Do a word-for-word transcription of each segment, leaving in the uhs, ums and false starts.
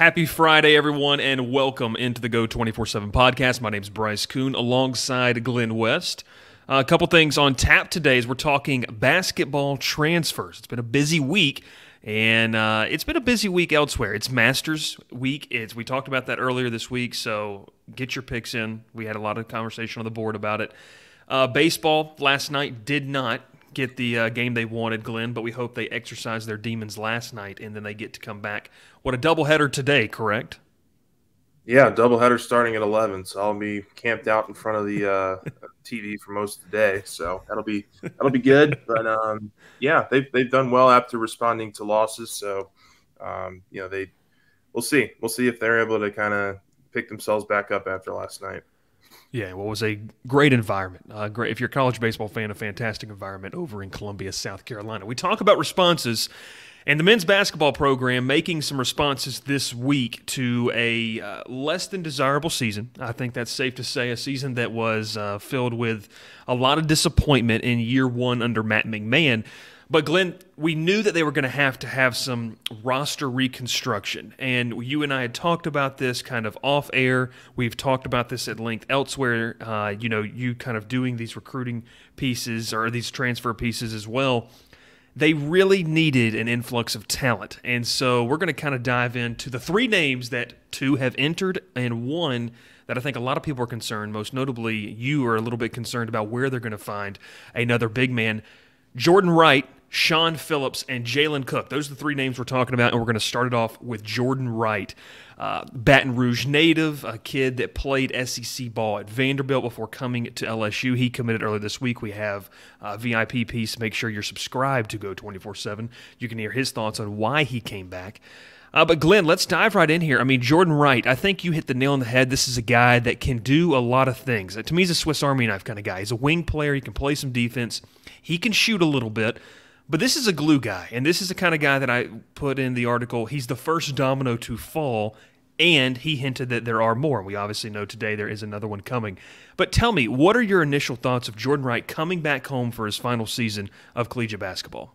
Happy Friday, everyone, and welcome into the Go twenty-four seven podcast. My name is Bryce Koon, alongside Glenn West. Uh, a couple things on tap today is we're talking basketball transfers. It's been a busy week, and uh, it's been a busy week elsewhere. It's Masters week. It's we talked about that earlier this week, so get your picks in. We had a lot of conversation on the board about it. Uh, baseball last night did not get the uh, game they wanted, Glenn, but we hope they exercised their demons last night, and then they get to come back. What, a doubleheader today, correct? Yeah, doubleheader starting at eleven, so I'll be camped out in front of the uh, T V for most of the day. So that'll be that'll be good. But um, yeah, they've they've done well after responding to losses. So um, you know, they we'll see we'll see if they're able to kind of pick themselves back up after last night. Yeah, what was a great environment. Uh, great, if you're a college baseball fan, a fantastic environment over in Columbia, South Carolina. We talk about responses, and the men's basketball program making some responses this week to a uh, less than desirable season. I think that's safe to say, a season that was uh, filled with a lot of disappointment in year one under Matt McMahon. But, Glenn, we knew that they were going to have to have some roster reconstruction, and you and I had talked about this kind of off-air. We've talked about this at length elsewhere, uh, you know, you kind of doing these recruiting pieces or these transfer pieces as well. They really needed an influx of talent, and so we're going to kind of dive into the three names that two have entered and one that I think a lot of people are concerned, most notably you are a little bit concerned about where they're going to find another big man. Jordan Wright, Sean Phillips, and Jalen Cook. Those are the three names we're talking about, and we're going to start it off with Jordan Wright, uh, Baton Rouge native, a kid that played S E C ball at Vanderbilt before coming to L S U. He committed earlier this week. We have a V I P piece. Make sure you're subscribed to Go twenty-four seven. You can hear his thoughts on why he came back. Uh, but, Glenn, let's dive right in here. I mean, Jordan Wright, I think you hit the nail on the head. This is a guy that can do a lot of things. To me, he's a Swiss Army knife kind of guy. He's a wing player. He can play some defense. He can shoot a little bit. But this is a glue guy, and this is the kind of guy that I put in the article. He's the first domino to fall, and he hinted that there are more. We obviously know today there is another one coming. But tell me, what are your initial thoughts of Jordan Wright coming back home for his final season of collegiate basketball?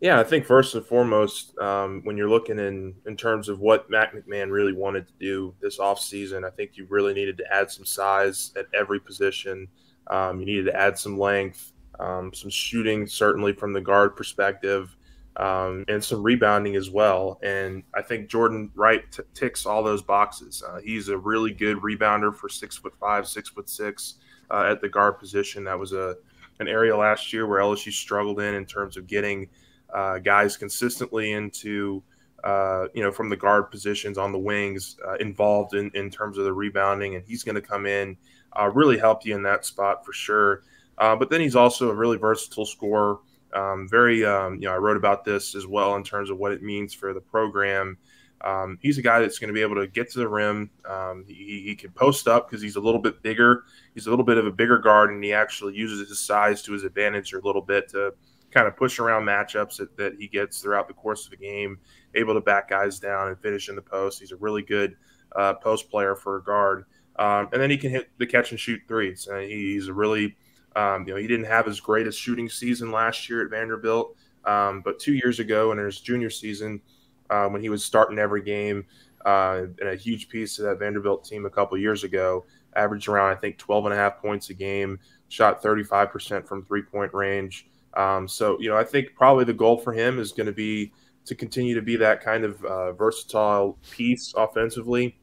Yeah, I think first and foremost, um, when you're looking in, in terms of what Matt McMahon really wanted to do this offseason, I think you really needed to add some size at every position. Um, you needed to add some length. Um, some shooting, certainly from the guard perspective, um, and some rebounding as well. And I think Jordan Wright t ticks all those boxes. Uh, he's a really good rebounder for six foot five, six foot six uh, at the guard position. That was a an area last year where L S U struggled in in terms of getting uh, guys consistently into uh, you know from the guard positions on the wings uh, involved in in terms of the rebounding. And he's going to come in uh, really help you in that spot for sure. Uh, but then he's also a really versatile scorer. Um, very, um, you know, I wrote about this as well in terms of what it means for the program. Um, he's a guy that's going to be able to get to the rim. Um, he, he can post up because he's a little bit bigger. He's a little bit of a bigger guard, and he actually uses his size to his advantage a little bit to kind of push around matchups that, that he gets throughout the course of the game, able to back guys down and finish in the post. He's a really good uh, post player for a guard. Um, and then he can hit the catch-and-shoot threes. Uh, he, he's a really – Um, you know, he didn't have his greatest shooting season last year at Vanderbilt, um, but two years ago in his junior season uh, when he was starting every game uh, and a huge piece of that Vanderbilt team a couple years ago, averaged around, I think, twelve and a half points a game, shot thirty-five percent from three-point range. Um, so, you know, I think probably the goal for him is going to be to continue to be that kind of uh, versatile piece offensively.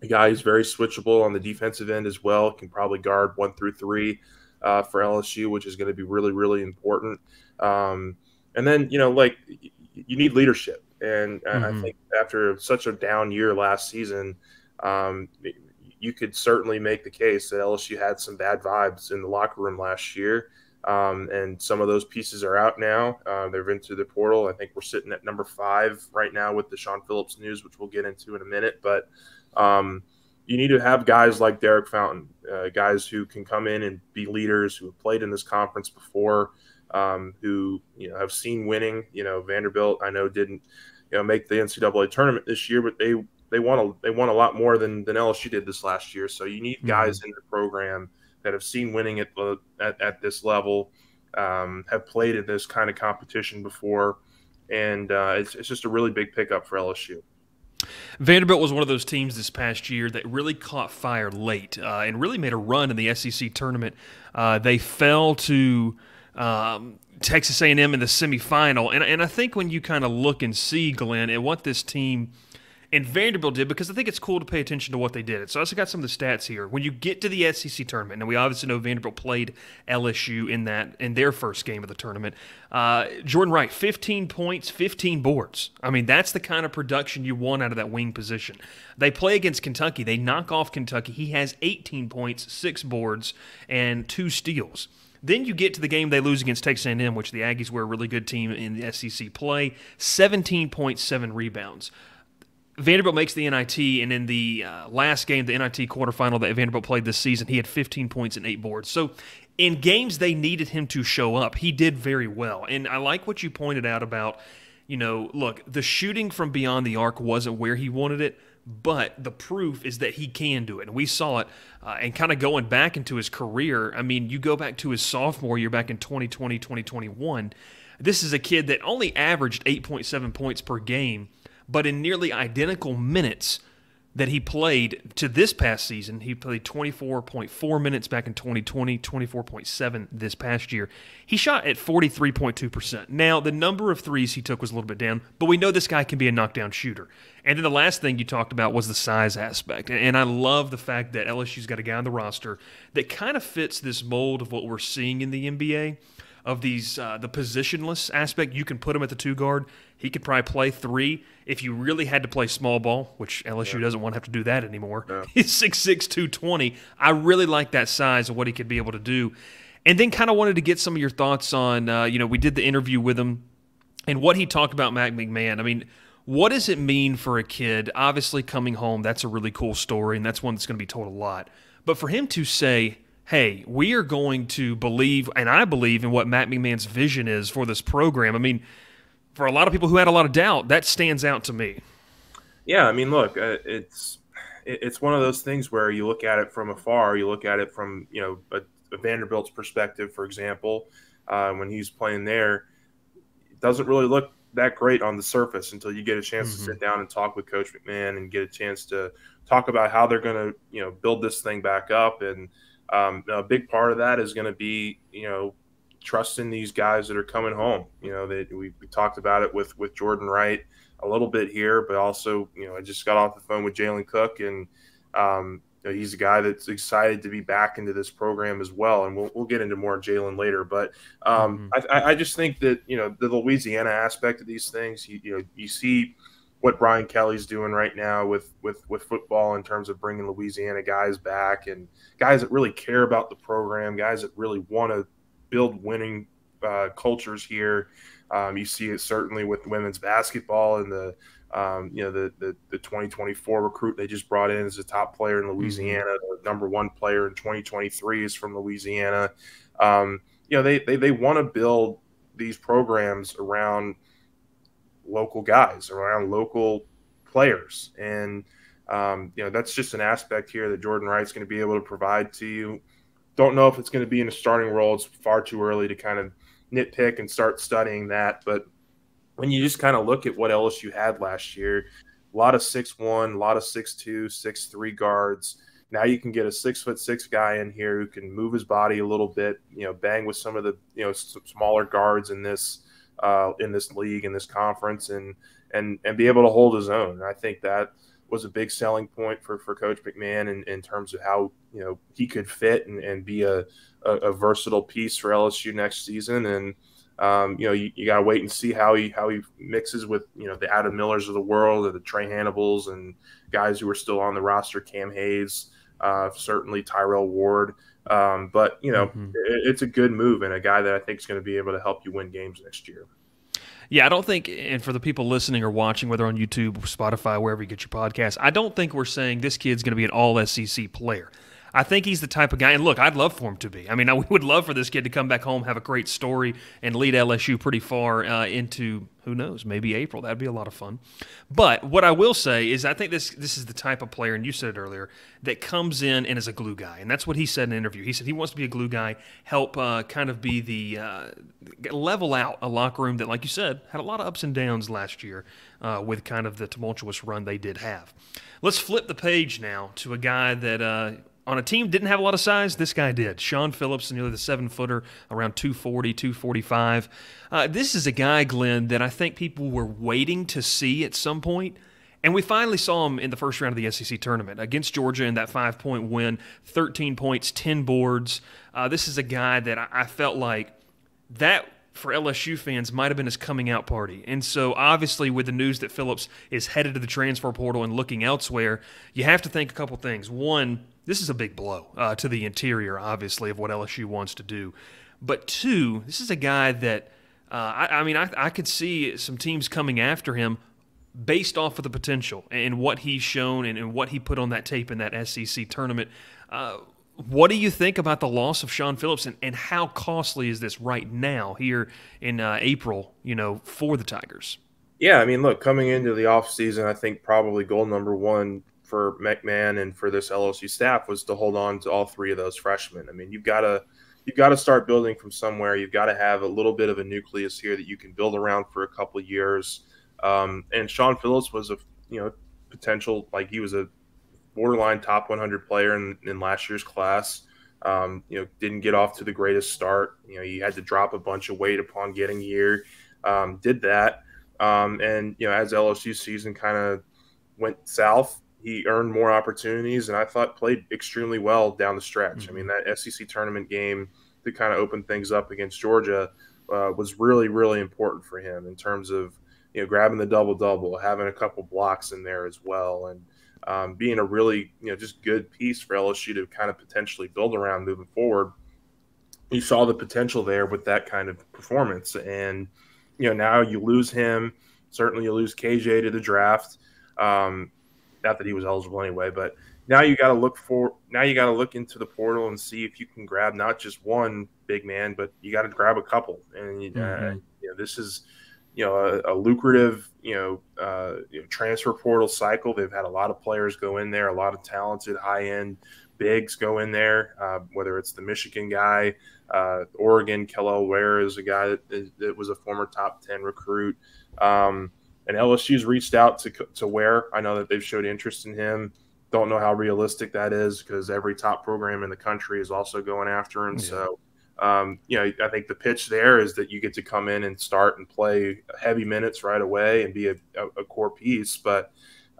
The guy who's very switchable on the defensive end as well, can probably guard one through three. Uh, for L S U, which is going to be really, really important. Um, and then, you know, like you need leadership. And mm-hmm. I think after such a down year last season, um, you could certainly make the case that L S U had some bad vibes in the locker room last year. Um, and some of those pieces are out now. Uh, they've been through the portal. I think we're sitting at number five right now with the Sean Phillips news, which we'll get into in a minute. But um, you need to have guys like Derek Fountain, uh, guys who can come in and be leaders, who have played in this conference before, um, who you know have seen winning. You know, Vanderbilt, I know, didn't you know make the N C double A tournament this year, but they they won a they won a lot more than than L S U did this last year. So you need guys mm-hmm. in the program that have seen winning at the at, at this level, um, have played in this kind of competition before, and uh, it's it's just a really big pickup for L S U. Vanderbilt was one of those teams this past year that really caught fire late uh, and really made a run in the S E C tournament. Uh, they fell to um, Texas A and M in the semifinal. And, and I think when you kind of look and see, Glenn, at what this team and Vanderbilt did, because I think it's cool to pay attention to what they did. So I also got some of the stats here. When you get to the S E C tournament, and we obviously know Vanderbilt played L S U in that in their first game of the tournament. Uh, Jordan Wright, fifteen points, fifteen boards. I mean, that's the kind of production you want out of that wing position. They play against Kentucky. They knock off Kentucky. He has eighteen points, six boards, and two steals. Then you get to the game they lose against Texas A and M, which the Aggies were a really good team in the S E C play, seventeen point seven rebounds. Vanderbilt makes the N I T, and in the uh, last game, the N I T quarterfinal that Vanderbilt played this season, he had fifteen points and eight boards. So in games they needed him to show up, he did very well. And I like what you pointed out about, you know, look, the shooting from beyond the arc wasn't where he wanted it, but the proof is that he can do it. And we saw it, uh, and kind of going back into his career, I mean, you go back to his sophomore year back in twenty twenty, twenty twenty-one, this is a kid that only averaged eight point seven points per game, but in nearly identical minutes that he played to this past season. He played twenty-four point four minutes back in twenty twenty, twenty-four point seven this past year. He shot at forty-three point two percent. Now, the number of threes he took was a little bit down, but we know this guy can be a knockdown shooter. And then the last thing you talked about was the size aspect. And I love the fact that L S U's got a guy on the roster that kind of fits this mold of what we're seeing in the N B A. Of these, uh, the positionless aspect, you can put him at the two guard. He could probably play three if you really had to play small ball, which L S U yeah. doesn't want to have to do that anymore. Yeah. He's six six, two twenty. I really like that size and what he could be able to do. And then kind of wanted to get some of your thoughts on, uh, you know, we did the interview with him and what he talked about Matt McMahon. I mean, what does it mean for a kid? Obviously, coming home, that's a really cool story, and that's one that's going to be told a lot. But for him to say, hey, we are going to believe, and I believe in what Matt McMahon's vision is for this program. I mean, for a lot of people who had a lot of doubt, that stands out to me. Yeah, I mean, look, uh, it's it's one of those things where you look at it from afar. You look at it from, you know, a, a Vanderbilt's perspective, for example, uh, when he's playing there. It doesn't really look that great on the surface until you get a chance mm-hmm. to sit down and talk with Coach McMahon and get a chance to talk about how they're going to, you know, build this thing back up. And Um, a big part of that is going to be, you know, trusting these guys that are coming home. You know, that we, we talked about it with with Jordan Wright a little bit here, but also, you know, I just got off the phone with Jalen Cook, and um, you know, he's a guy that's excited to be back into this program as well. And we'll we'll get into more Jalen later, but um, mm-hmm. I, I just think that, you know, the Louisiana aspect of these things, you, you know, you see what Brian Kelly's doing right now with, with, with football in terms of bringing Louisiana guys back and guys that really care about the program, guys that really want to build winning uh, cultures here. Um, you see it certainly with women's basketball and the, um, you know, the, the, the twenty twenty-four recruit they just brought in as a top player in Louisiana, mm-hmm. the number one player in twenty twenty-three is from Louisiana. Um, you know, they, they, they want to build these programs around local guys, around local players. And, um, you know, that's just an aspect here that Jordan Wright's going to be able to provide to you. Don't know if it's going to be in a starting role. It's far too early to kind of nitpick and start studying that. But when you just kind of look at what L S U had last year, a lot of six one, a lot of six two, six three guards. Now you can get a six foot six guy in here who can move his body a little bit, you know, bang with some of the, you know, smaller guards in this, Uh, in this league, in this conference, and and and be able to hold his own. And I think that was a big selling point for, for Coach McMahon in, in terms of how, you know, he could fit and, and be a, a, a versatile piece for L S U next season. And, um, you know, you, you got to wait and see how he how he mixes with, you know, the Adam Millers of the world or the Trey Hannibals and guys who are still on the roster, Cam Hayes, uh, certainly Tyrell Ward. Um, but, you know, mm-hmm. it's a good move and a guy that I think is going to be able to help you win games next year. Yeah, I don't think, and for the people listening or watching, whether on YouTube, Spotify, wherever you get your podcast, I don't think we're saying this kid's going to be an all S E C player. I think he's the type of guy, and look, I'd love for him to be. I mean, we would love for this kid to come back home, have a great story, and lead L S U pretty far uh, into, who knows, maybe April. That'd be a lot of fun. But what I will say is I think this this is the type of player, and you said it earlier, that comes in and is a glue guy. And that's what he said in an interview. He said he wants to be a glue guy, help uh, kind of be the uh, level out a locker room that, like you said, had a lot of ups and downs last year uh, with kind of the tumultuous run they did have. Let's flip the page now to a guy that uh, – on a team didn't have a lot of size, this guy did. Sean Phillips, nearly the seven-footer, around two forty, two forty-five. Uh, this is a guy, Glenn, that I think people were waiting to see at some point, and we finally saw him in the first round of the S E C tournament against Georgia in that five-point win, thirteen points, ten boards. Uh, this is a guy that I, I felt like that – for L S U fans, might have been his coming out party. And so obviously with the news that Phillips is headed to the transfer portal and looking elsewhere, you have to think a couple things. One, this is a big blow uh, to the interior, obviously, of what L S U wants to do. But two, this is a guy that, uh, I, I mean, I, I could see some teams coming after him based off of the potential and what he's shown and, and what he put on that tape in that S E C tournament. Uh, What do you think about the loss of Sean Phillips, and, and how costly is this right now here in uh, April, you know, for the Tigers? Yeah, I mean, look, coming into the offseason, I think probably goal number one for McMahon and for this L S U staff was to hold on to all three of those freshmen. I mean, you've got to you've got to start building from somewhere. You've got to have a little bit of a nucleus here that you can build around for a couple of years. Um, and Sean Phillips was a, you know, potential, like he was a borderline top one hundred player in, in last year's class. Um, you know, didn't get off to the greatest start. You know, he had to drop a bunch of weight upon getting here. Um, did that. Um, and, you know, as L S U's season kind of went south, he earned more opportunities, and I thought played extremely well down the stretch. Mm-hmm. I mean, that S E C tournament game to kind of open things up against Georgia uh, was really, really important for him in terms of, you know, grabbing the double-double, having a couple blocks in there as well. And, Um, being a really, you know, just good piece for L S U to kind of potentially build around moving forward. You saw the potential there with that kind of performance. And, you know, now you lose him. Certainly you lose K J to the draft. Um, not that he was eligible anyway, but now you got to look for, now you got to look into the portal and see if you can grab not just one big man, but you got to grab a couple. And, uh, mm-hmm. you know, this is, you know, a, a lucrative, you know, uh, you know, transfer portal cycle. They've had a lot of players go in there, a lot of talented high-end bigs go in there, uh, whether it's the Michigan guy, uh, Oregon, Kel-El Ware is a guy that, that was a former top ten recruit. Um, and L S U's reached out to, to Ware. I know that they've showed interest in him. Don't know how realistic that is because every top program in the country is also going after him. Yeah. So, Um, you know, I think the pitch there is that you get to come in and start and play heavy minutes right away and be a, a core piece. But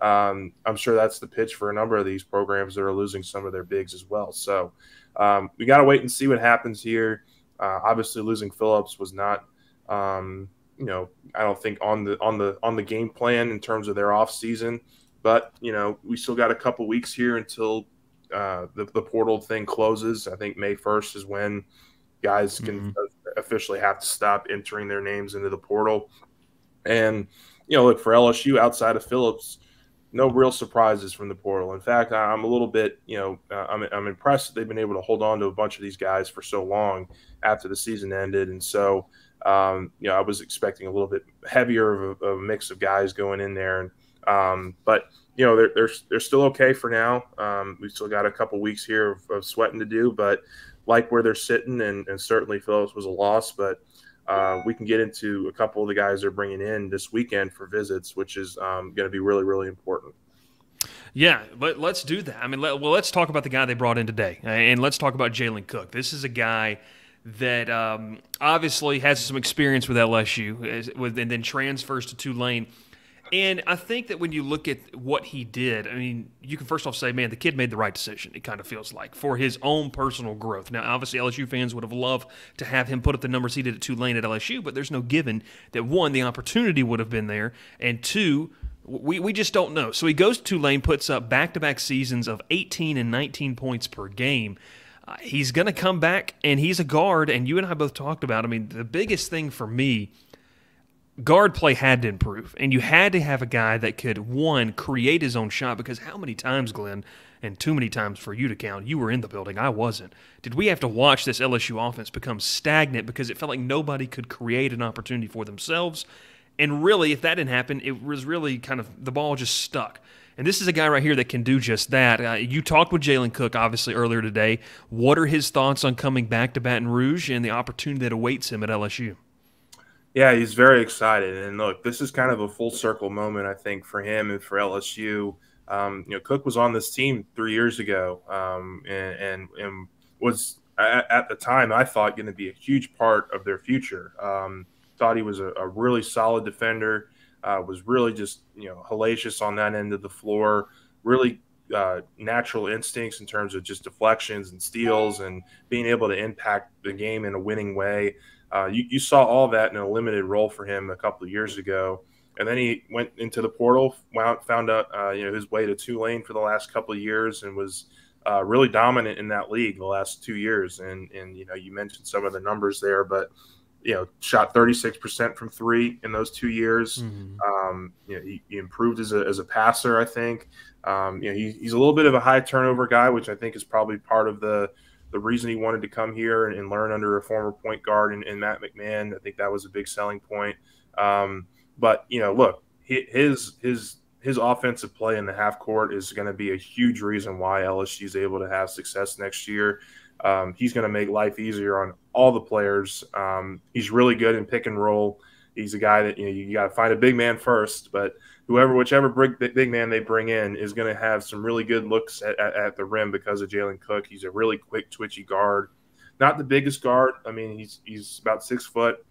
um, I'm sure that's the pitch for a number of these programs that are losing some of their bigs as well. So um, we got to wait and see what happens here. Uh, obviously, losing Phillips was not, um, you know, I don't think on the on the on the game plan in terms of their off season. But you know, we still got a couple weeks here until uh, the the portal thing closes. I think May first is when guys can mm-hmm. officially have to stop entering their names into the portal. And, you know, look, for L S U outside of Phillips, no real surprises from the portal. In fact, I'm a little bit, you know, uh, I'm, I'm impressed that they've been able to hold on to a bunch of these guys for so long after the season ended. And so, um, you know, I was expecting a little bit heavier of a, of a mix of guys going in there. And, um, but, you know, they're, they're, they're still okay for now. Um, we've still got a couple weeks here of, of sweating to do, but like where they're sitting, and, and certainly Phillips was a loss, but uh, we can get into a couple of the guys they're bringing in this weekend for visits, which is um, going to be really, really important. Yeah, but let's do that. I mean, let, well, let's talk about the guy they brought in today, and let's talk about Jalen Cook. This is a guy that um, obviously has some experience with L S U and then transfers to Tulane. And I think that when you look at what he did, I mean, you can first off say, man, the kid made the right decision, it kind of feels like, for his own personal growth. Now, obviously, L S U fans would have loved to have him put up the numbers he did at Tulane at L S U, but there's no given that, one, the opportunity would have been there, and two, we, we just don't know. So he goes to Tulane, puts up back-to-back seasons of eighteen and nineteen points per game. Uh, he's going to come back, and he's a guard, and you and I both talked about, I mean, the biggest thing for me guard play had to improve, and you had to have a guy that could, one, create his own shot, because how many times, Glenn, and too many times for you to count, you were in the building, I wasn't, did we have to watch this L S U offense become stagnant because it felt like nobody could create an opportunity for themselves? And really, if that didn't happen, it was really kind of the ball just stuck. And this is a guy right here that can do just that. Uh, you talked with Jalen Cook, obviously, earlier today. What are his thoughts on coming back to Baton Rouge and the opportunity that awaits him at L S U? Yeah, he's very excited. And, look, this is kind of a full circle moment, I think, for him and for L S U. Um, you know, Cook was on this team three years ago um, and, and, and was, at, at the time, I thought, going to be a huge part of their future. Um, thought he was a, a really solid defender, uh, was really just, you know, hellacious on that end of the floor, really uh, natural instincts in terms of just deflections and steals and being able to impact the game in a winning way. Uh, you, you saw all that in a limited role for him a couple of years ago. And then he went into the portal, found out uh, you know, his way to Tulane for the last couple of years, and was uh, really dominant in that league the last two years. And, and, you know, you mentioned some of the numbers there, but, you know, shot thirty-six percent from three in those two years. Mm-hmm. um, you know, he, he improved as a, as a passer, I think. Um, you know, he, he's a little bit of a high turnover guy, which I think is probably part of the – the reason he wanted to come here and, and learn under a former point guard and, and Matt McMahon. I think that was a big selling point. Um, but, you know, look, his his his offensive play in the half court is going to be a huge reason why L S U is able to have success next year. Um, he's going to make life easier on all the players. Um, he's really good in pick and roll. He's a guy that, you know, you got to find a big man first, but whoever, whichever big, big man they bring in is going to have some really good looks at, at, at the rim because of Jalen Cook. He's a really quick, twitchy guard. Not the biggest guard. I mean, he's he's about six foot,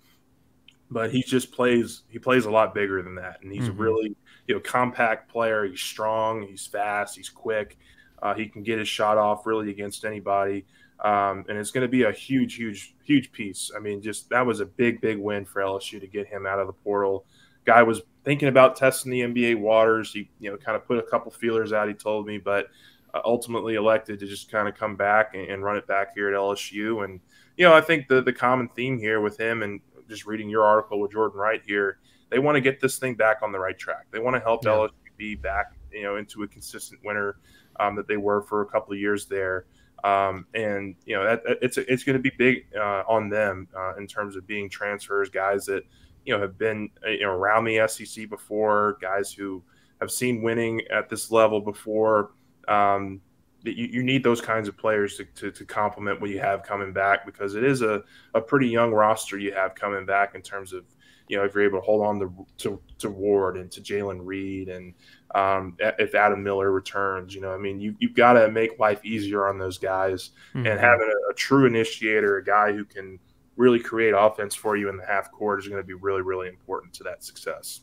but he just plays he plays a lot bigger than that. And he's mm-hmm. a really, you know, compact player. He's strong. He's fast. He's quick. Uh, he can get his shot off really against anybody. Um, and it's going to be a huge, huge, huge piece. I mean, just that was a big, big win for L S U to get him out of the portal. Guy was thinking about testing the N B A waters. He, you know, kind of put a couple feelers out, he told me, but uh, ultimately elected to just kind of come back and, and run it back here at L S U. And, you know, I think the, the common theme here with him, and just reading your article with Jordan Wright here, they want to get this thing back on the right track. They want to help yeah. L S U be back, you know, into a consistent winner um, that they were for a couple of years there. Um, and, you know, that, it's it's going to be big uh, on them uh, in terms of being transfers, guys that, you know, have been you know, around the S E C before, guys who have seen winning at this level before. Um, that you, you need those kinds of players to, to, to complement what you have coming back, because it is a, a pretty young roster you have coming back in terms of, you know, if you're able to hold on to, to, to Ward and to Jalen Reed, and um, if Adam Miller returns, you know, I mean, you, you've got to make life easier on those guys. Mm-hmm. And having a, a true initiator, a guy who can really create offense for you in the half court, is going to be really, really important to that success.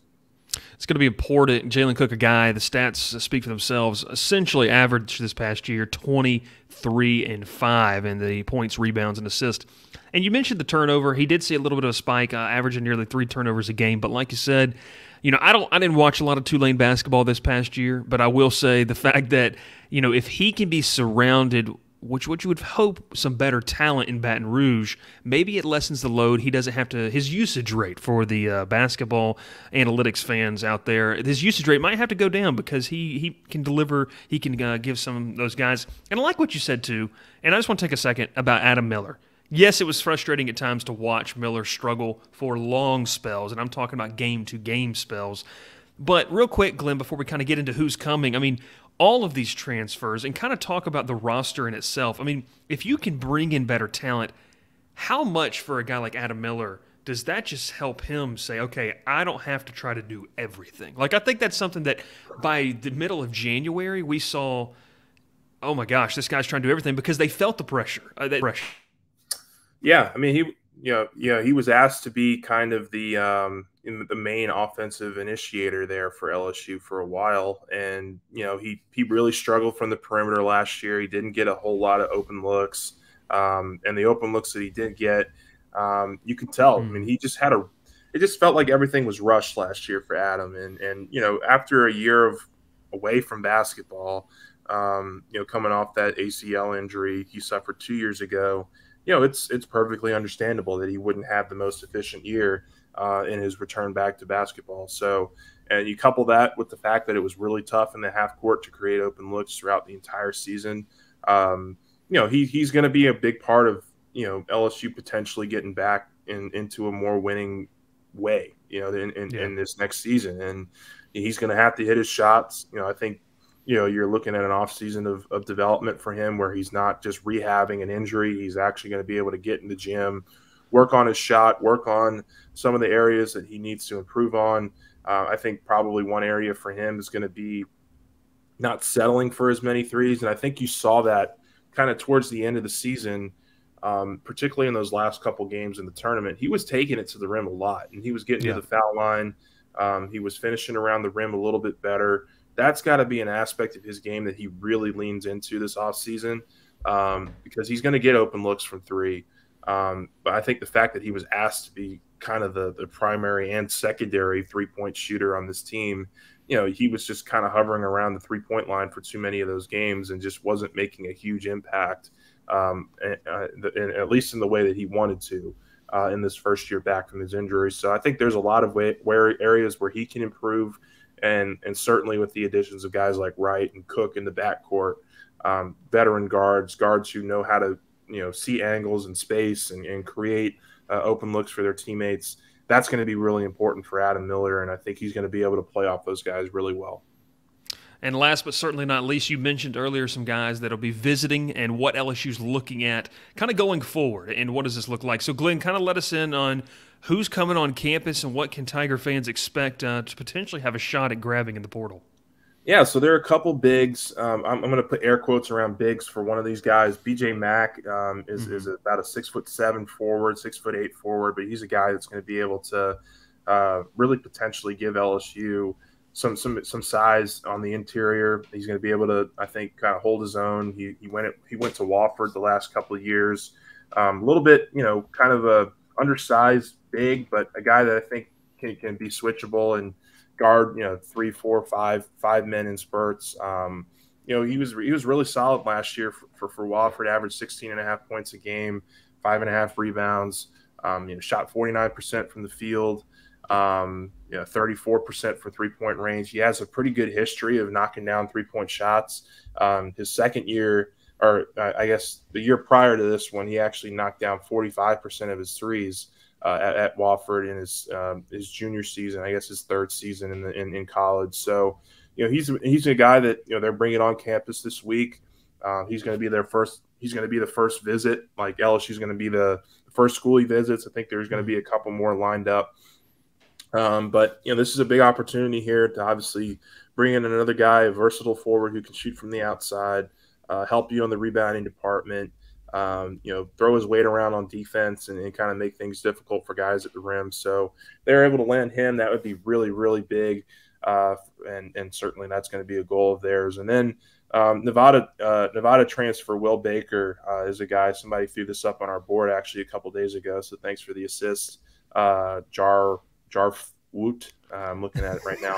It's going to be important. Jalen Cook, a guy, the stats speak for themselves, essentially averaged this past year twenty-three and five in the points, rebounds, and assists. And you mentioned the turnover. He did see a little bit of a spike, uh, averaging nearly three turnovers a game. But like you said, you know, I don't, I didn't watch a lot of Tulane basketball this past year, but I will say the fact that, you know, if he can be surrounded – which what you would hope some better talent in Baton Rouge, maybe it lessens the load. He doesn't have to – his usage rate for the uh, basketball analytics fans out there, his usage rate might have to go down because he, he can deliver, he can uh, give some of those guys. And I like what you said too, and I just want to take a second about Adam Miller. Yes, it was frustrating at times to watch Miller struggle for long spells, and I'm talking about game-to-game spells. But real quick, Glenn, before we kind of get into who's coming, I mean – all of these transfers, and kind of talk about the roster in itself. I mean, if you can bring in better talent, how much for a guy like Adam Miller does that just help him say, okay, I don't have to try to do everything? Like, I think that's something that by the middle of January we saw, oh my gosh, this guy's trying to do everything, because they felt the pressure. Uh, that pressure. Yeah, I mean, he you know, yeah, he was asked to be kind of the um, – in the main offensive initiator there for L S U for a while. And, you know, he, he really struggled from the perimeter last year. He didn't get a whole lot of open looks. Um, and the open looks that he did get, um, you can tell. Mm. I mean, he just had a – it just felt like everything was rushed last year for Adam. And, and you know, after a year of away from basketball, um, you know, coming off that A C L injury he suffered two years ago, you know, it's it's perfectly understandable that he wouldn't have the most efficient year. uh, in his return back to basketball. So, and you couple that with the fact that it was really tough in the half court to create open looks throughout the entire season. Um, you know, he he's going to be a big part of, you know, L S U potentially getting back in, into a more winning way, you know, in, in, yeah. in this next season. And he's going to have to hit his shots. You know, I think, you know, you're looking at an offseason of, of development for him where he's not just rehabbing an injury. He's actually going to be able to get in the gym, work on his shot, work on some of the areas that he needs to improve on. Uh, I think probably one area for him is going to be not settling for as many threes. And I think you saw that kind of towards the end of the season, um, particularly in those last couple games in the tournament. He was taking it to the rim a lot, and he was getting yeah. to the foul line. Um, he was finishing around the rim a little bit better. That's got to be an aspect of his game that he really leans into this offseason, um, because he's going to get open looks from three. Um, but I think the fact that he was asked to be kind of the, the primary and secondary three-point shooter on this team, you know, he was just kind of hovering around the three-point line for too many of those games and just wasn't making a huge impact, um, and, uh, and at least in the way that he wanted to uh, in this first year back from his injury. So I think there's a lot of way, where areas where he can improve. And and certainly with the additions of guys like Wright and Cook in the backcourt, um, veteran guards, guards who know how to, you know, see angles and space and, and create uh, open looks for their teammates, that's going to be really important for Adam Miller. And I think he's going to be able to play off those guys really well. And last but certainly not least, you mentioned earlier some guys that will be visiting and what L S U's looking at kind of going forward and what does this look like. So, Glenn, kind of let us in on who's coming on campus and what can Tiger fans expect uh, to potentially have a shot at grabbing in the portal. Yeah, so there are a couple bigs. Um, I'm, I'm going to put air quotes around bigs for one of these guys. B J Mack um, is, mm-hmm. is about a six foot seven forward, six foot eight forward, but he's a guy that's going to be able to uh, really potentially give L S U – Some some some size on the interior. He's going to be able to, I think, kind of hold his own. He he went he went to Wofford the last couple of years. Um, a little bit, you know, kind of a undersized big, but a guy that I think can can be switchable and guard, you know, three, four, five, five men in spurts. Um, you know, he was he was really solid last year for for, for Wofford. Averaged sixteen and a half points a game, five and a half rebounds. Um, you know, shot forty-nine percent from the field. Um, you know, thirty-four percent for three-point range. He has a pretty good history of knocking down three-point shots. Um, his second year, or uh, I guess the year prior to this one, he actually knocked down forty-five percent of his threes uh, at, at Wofford in his um, his junior season. I guess his third season in, the, in in college. So, you know, he's he's a guy that, you know, they're bringing on campus this week. Uh, he's going to be their first. He's going to be the first visit. Like L S U's going to be the first school he visits. I think there's going to be a couple more lined up. Um, but, you know, this is a big opportunity here to obviously bring in another guy, a versatile forward who can shoot from the outside, uh, help you on the rebounding department, um, you know, throw his weight around on defense and, and kind of make things difficult for guys at the rim. So if they're able to land him, that would be really, really big. Uh, and, and certainly that's going to be a goal of theirs. And then um, Nevada uh, Nevada transfer Will Baker uh, is a guy. Somebody threw this up on our board actually a couple days ago. So thanks for the assist, uh, Jar. Jarf Woot, uh, I'm looking at it right now.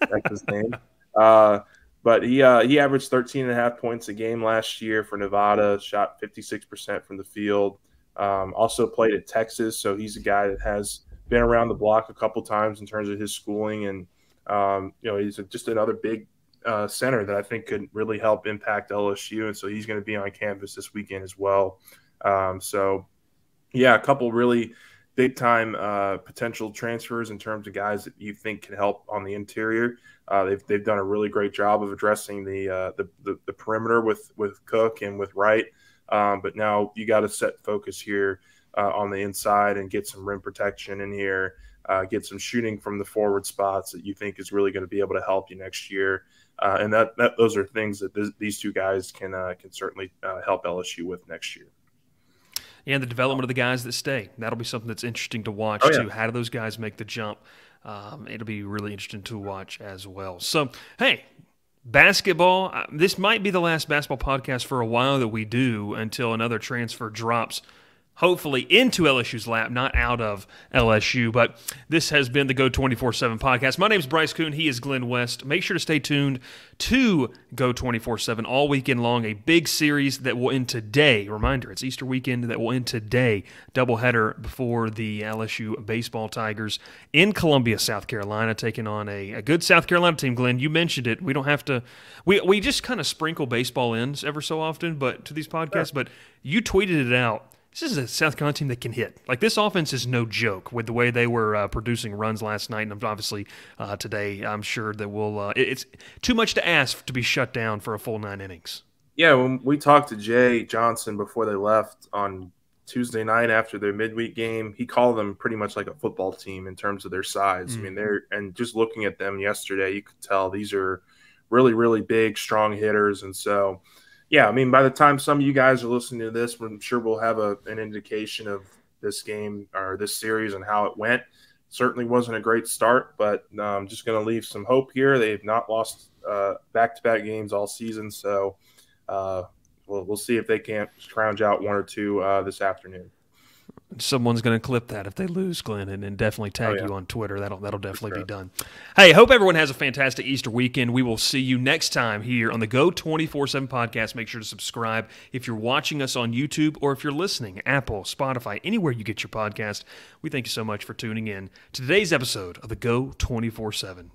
That's his name. Uh, but he uh, he averaged thirteen and a half points a game last year for Nevada, shot fifty-six percent from the field. Um, also played at Texas, so he's a guy that has been around the block a couple times in terms of his schooling. And, um, you know, he's just another big uh, center that I think could really help impact L S U. And so he's going to be on campus this weekend as well. Um, so, yeah, a couple really – big-time uh, potential transfers in terms of guys that you think can help on the interior. Uh, they've they've done a really great job of addressing the uh, the, the the perimeter with with Cook and with Wright, um, but now you got to set focus here uh, on the inside and get some rim protection in here, uh, get some shooting from the forward spots that you think is really going to be able to help you next year, uh, and that, that those are things that th these two guys can uh, can certainly uh, help L S U with next year. And the development of the guys that stay. That'll be something that's interesting to watch, oh, yeah. too. How do those guys make the jump? Um, it'll be really interesting to watch as well. So, hey, basketball, uh, this might be the last basketball podcast for a while that we do until another transfer drops. hopefully into L S U's lap, not out of L S U. But this has been the Go twenty-four seven podcast. My name is Bryce Koon. He is Glenn West. Make sure to stay tuned to Go twenty-four seven all weekend long, a big series that will end today. Reminder, it's Easter weekend that will end today. Doubleheader before the L S U baseball Tigers in Columbia, South Carolina, taking on a, a good South Carolina team. Glenn, you mentioned it. We don't have to we, – we just kind of sprinkle baseball in ever so often but to these podcasts, but you tweeted it out. This is a South Carolina team that can hit. Like, this offense is no joke with the way they were uh, producing runs last night, and obviously uh, today I'm sure that we'll uh, – it's too much to ask to be shut down for a full nine innings. Yeah, when we talked to Jay Johnson before they left on Tuesday night after their midweek game, he called them pretty much like a football team in terms of their size. Mm. I mean, they're – and just looking at them yesterday, you could tell these are really, really big, strong hitters, and so – yeah, I mean, by the time some of you guys are listening to this, I'm sure we'll have a, an indication of this game or this series and how it went. Certainly wasn't a great start, but I'm just going to leave some hope here. They've not lost uh, back-to-back games all season, so uh, we'll, we'll see if they can't scrounge out one or two uh, this afternoon. Someone's going to clip that if they lose, Glenn, and, and definitely tag oh, yeah. you on Twitter. That'll that'll definitely sure. be done. Hey, hope everyone has a fantastic Easter weekend. We will see you next time here on the Go twenty-four seven podcast. Make sure to subscribe if you're watching us on YouTube or if you're listening, Apple, Spotify, anywhere you get your podcast. We thank you so much for tuning in to today's episode of the Go twenty-four seven